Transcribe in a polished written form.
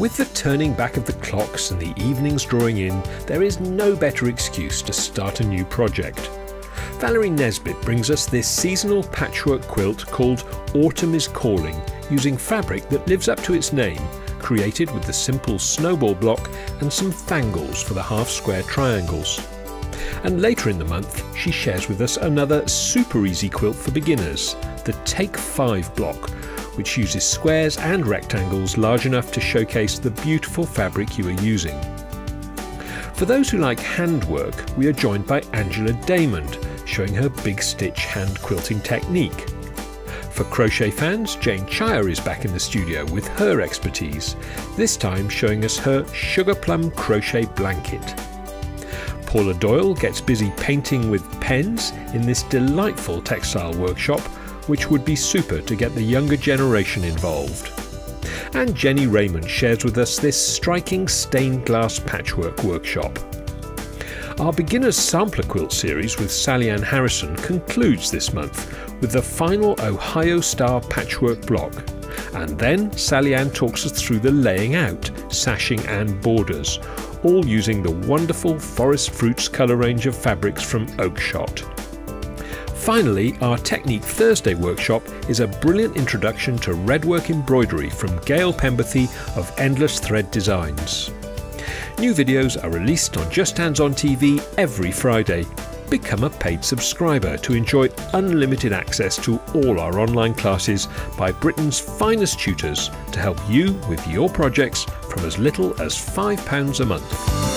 With the turning back of the clocks and the evenings drawing in, there is no better excuse to start a new project. Valerie Nesbitt brings us this seasonal patchwork quilt called Autumn is Calling, using fabric that lives up to its name, created with the simple snowball block and some fangles for the half-square triangles. And later in the month, she shares with us another super easy quilt for beginners, the Take 5 block, which uses squares and rectangles large enough to showcase the beautiful fabric you are using. For those who like handwork, we are joined by Angela Daymond, showing her big stitch hand quilting technique. For crochet fans, Jane Chire is back in the studio with her expertise, this time showing us her Sugar Plum Crochet Blanket. Paula Doyle gets busy painting with pens in this delightful textile workshop, which would be super to get the younger generation involved. And Jenny Raymond shares with us this striking stained glass patchwork workshop. Our Beginner's Sampler Quilt series with Sally Ann Harrison concludes this month with the final Ohio Star patchwork block. And then Sally Ann talks us through the laying out, sashing and borders, all using the wonderful Forest Fruits colour range of fabrics from Oakshot. Finally, our Technique Thursday workshop is a brilliant introduction to redwork embroidery from Gail Penberthy of Endless Thread Designs. New videos are released on Just Hands On TV every Friday. Become a paid subscriber to enjoy unlimited access to all our online classes by Britain's finest tutors to help you with your projects from as little as £5 a month.